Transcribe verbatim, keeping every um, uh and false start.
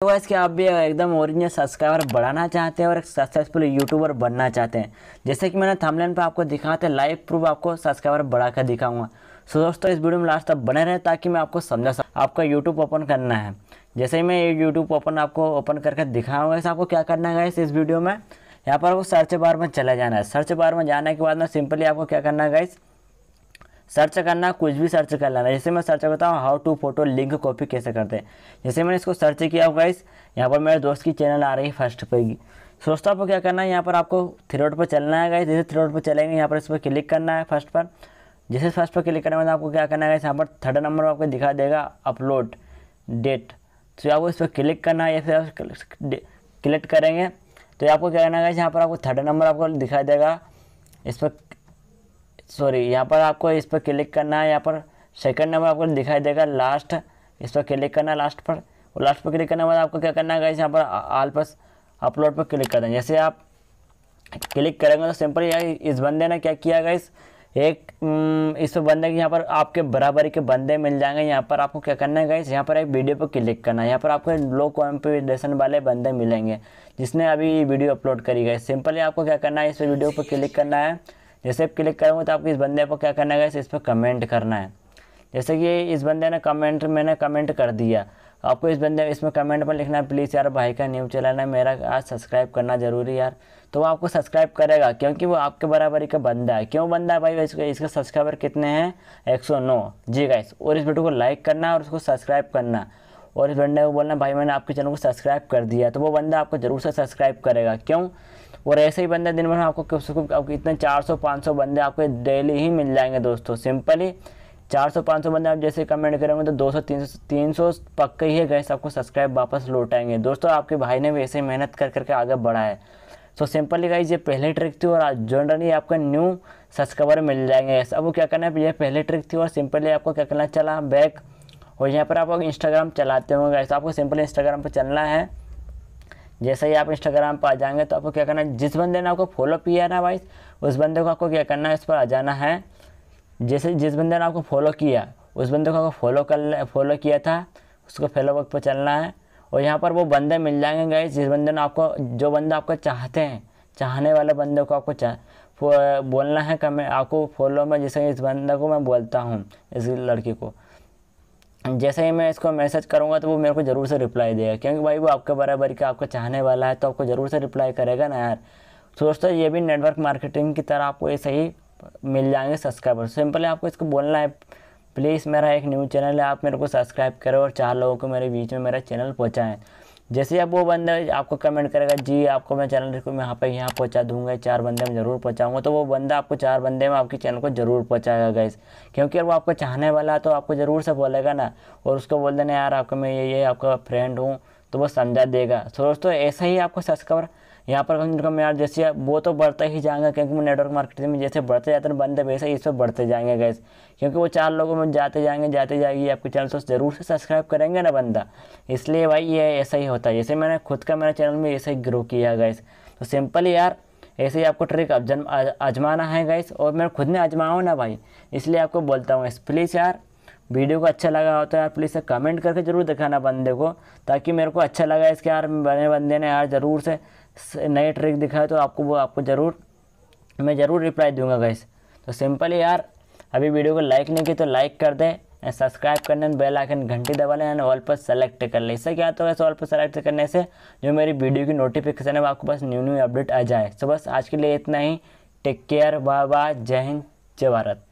तो गाइस, क्या आप भी एकदम ओरिजिनल सब्सक्राइबर बढ़ाना चाहते हैं और एक सक्सेसफुल यूट्यूबर बनना चाहते हैं, जैसे कि मैंने थंबनेल पे आपको दिखाया था, लाइव प्रूफ आपको सब्सक्राइबर बढ़ा कर दिखाऊंगा। सो दोस्तों, इस वीडियो में लास्ट तक बने रहें ताकि मैं आपको समझा सकूँ। आपका यूट्यूब ओपन करना है। जैसे ही मैं यूट्यूब ओपन आपको ओपन करके दिखाऊंगा, इस आपको क्या करना है गाइस, इस वीडियो में यहाँ पर आपको सर्च बार में चला जाना है। सर्च बार में जाने के बाद में सिंपली आपको क्या करना है गाइस, सर्च करना, कुछ भी सर्च कर लेना। जैसे मैं सर्च करता हूँ how to photo link copy कैसे करते हैं। जैसे मैंने इसको सर्च किया गाइस, यहाँ पर मेरे दोस्त की चैनल आ रही है फर्स्ट पे की। सो दोस्तों, आपको क्या करना है, यहाँ पर आपको थ्री डॉट पर चलना है गाइस। जैसे थ्री डॉट पर चलेंगे, यहाँ पर इस पर क्लिक करना है फर्स्ट पर। जैसे फर्स्ट पर क्लिक करने के बाद आपको क्या करना है गाइस, यहाँ पर थर्ड नंबर पर आपको दिखा देगा अपलोड डेट। तो आपको इस पर क्लिक करना है। या फिर क्लिक करेंगे तो आपको क्या करना है गाइस, यहाँ पर आपको थर्ड नंबर आपको दिखा देगा, इस पर सॉरी यहाँ पर आपको इस पर क्लिक करना है। यहाँ पर सेकंड नंबर आपको दिखाई देगा लास्ट, इस पर क्लिक करना है लास्ट पर। और लास्ट पर क्लिक करने के बाद आपको क्या करना है गाइस, यहाँ पर आल पर अपलोड पर क्लिक कर दें। जैसे आप क्लिक करेंगे तो सिंपल इस बंदे ने क्या किया गाइस, एक इस बंदे के यहाँ पर आपके बराबरी के बंदे मिल जाएंगे। यहाँ पर आपको क्या करना है गाइस, यहाँ पर एक वीडियो पर क्लिक करना है। यहाँ पर आपको लो कॉम्पिटिशन वाले बंदे मिलेंगे जिसने अभी वीडियो अपलोड करी गई। सिंपली आपको क्या करना है, इस वीडियो पर क्लिक करना है। जैसे आप क्लिक करेंगे तो आपको इस बंदे पर क्या करना है, इस पर कमेंट करना है। जैसे कि इस बंदे ने कमेंट मैंने कमेंट कर दिया, आपको इस बंदे इसमें कमेंट पर लिखना है, प्लीज़ यार भाई का न्यूज़ चलाना है, मेरा आज सब्सक्राइब करना ज़रूरी यार। तो वो आपको सब्सक्राइब करेगा क्योंकि वो आपके बराबरी का बंदा है। क्यों बंदा है भाई, इसके इसके सब्सक्राइबर कितने हैं, एक सौ नौ जी गाइस। और इस वीडियो को लाइक करना और उसको सब्सक्राइब करना और इस बंदे को बोलना भाई मैंने आपके चैनल को सब्सक्राइब कर दिया। तो वो बंदा आपको ज़रूर से सब्सक्राइब करेगा। क्यों, और ऐसे ही बंदे दिन भर आपको आपको इतने चार सौ पाँच सौ बंदे आपको डेली ही मिल जाएंगे दोस्तों। सिंपली चार सौ पाँच सौ बंदे आप जैसे कमेंट करेंगे तो दो सौ तीन सौ तीन सौ पक्के ही है गैस, आपको सब्सक्राइब वापस लौटाएंगे दोस्तों। आपके भाई ने भी ऐसे मेहनत कर करके आगे बढ़ा है। सो सिंपली गाइस, ये पहली ट्रिक थी और जनरली आपका न्यू सब्सक्राइबर मिल जाएंगे। अब क्या करना है, ये पहली ट्रिक थी और सिंपली आपको क्या करना, चला बैक और यहाँ पर आप इंस्टाग्राम चलाते होंगे गैस। आपको सिंपली इंस्टाग्राम पर चलना है। जैसे ही आप इंस्टाग्राम पर आ जाएंगे तो आपको क्या करना है, जिस बंदे ने आपको फॉलो किया है ना भाई, उस बंदे को आपको क्या करना है, इस पर आ जाना है। जैसे जिस बंदे ने आपको फॉलो किया, उस बंदे को आपको फॉलो कर फॉलो किया था, उसको फॉलो वर्क पर चलना है। और यहाँ पर वो बंदे मिल जाएंगे गाइस, जिस बंदे ने आपको जो बंदा आपको चाहते हैं, चाहने वाले बंदे को आपको चाह बोलना है कि मैं आपको फॉलो में। जैसे इस बंदे को मैं बोलता हूँ, इस लड़की को, जैसे ही मैं इसको मैसेज करूंगा तो वो मेरे को ज़रूर से रिप्लाई देगा क्योंकि भाई वो आपके बराबर का आपको चाहने वाला है, तो आपको ज़रूर से रिप्लाई करेगा ना यार। तो दोस्तों, ये भी नेटवर्क मार्केटिंग की तरह आपको ऐसे ही मिल जाएंगे सब्सक्राइबर। सिंपली आपको इसको बोलना है, प्लीज़ मेरा एक न्यूज़ चैनल है, आप मेरे को सब्सक्राइब करो और चार लोगों को मेरे बीच में मेरा चैनल पहुँचाएँ। जैसे ही आप वो बंदा आपको कमेंट करेगा, जी आपको मैं चैनल को यहाँ पर यहाँ पहुँचा दूंगा, चार बंदे में ज़रूर पहुँचाऊँगा, तो वो बंदा आपको चार बंदे में आपके चैनल को ज़रूर पहुँचाएगा गाइस। क्योंकि वो आपको चाहने वाला है तो आपको ज़रूर से बोलेगा ना। और उसको बोल देना यार आपको मैं ये ये आपका फ्रेंड हूँ, तो वो समझा देगा। तो दोस्तों, ऐसा ही आपको सब्सक्राइबर यहाँ पर कम से कम यार, जैसे वो तो बढ़ते ही जाएंगे क्योंकि नेटवर्क मार्केटिंग में जैसे बढ़ते जाते हैं बंदे वैसे ही इस पर बढ़ते जाएंगे गाइस। क्योंकि वो चार लोगों में जाते जाएंगे जाते जाएगी आपके चैनल से ज़रूर से सब्सक्राइब करेंगे ना बंदा। इसलिए भाई ये ऐसा ही होता है। जैसे मैंने खुद का मेरा चैनल में ऐसे ही ग्रो किया गाइस। तो सिंपल यार ऐसे ही आपको ट्रिक आजमाना है गाइस, और मैं खुद ने आजमाऊँ ना भाई, इसलिए आपको बोलता हूँ। प्लीज़ यार वीडियो को अच्छा लगा हो तो यार प्लीज़ कमेंट करके ज़रूर दिखाना बंदे को, ताकि मेरे को अच्छा लगा इसके यार बने बंदे ने यार ज़रूर से नए ट्रिक दिखाए, तो आपको वो आपको ज़रूर मैं ज़रूर रिप्लाई दूंगा गाइस। तो सिंपल ही यार, अभी वीडियो को लाइक नहीं की तो लाइक कर दें एंड सब्सक्राइब करना, बेल आइकन घंटी दबा लें एंड ऑल पर सेलेक्ट कर लें। इससे क्या होता है, ऑल पर सेलेक्ट करने से जो मेरी वीडियो की नोटिफिकेशन है वो आपके पास न्यू न्यू अपडेट आ जाए। तो बस आज के लिए इतना ही। टेक केयर, बाय बाय, जय हिंद, जय भारत।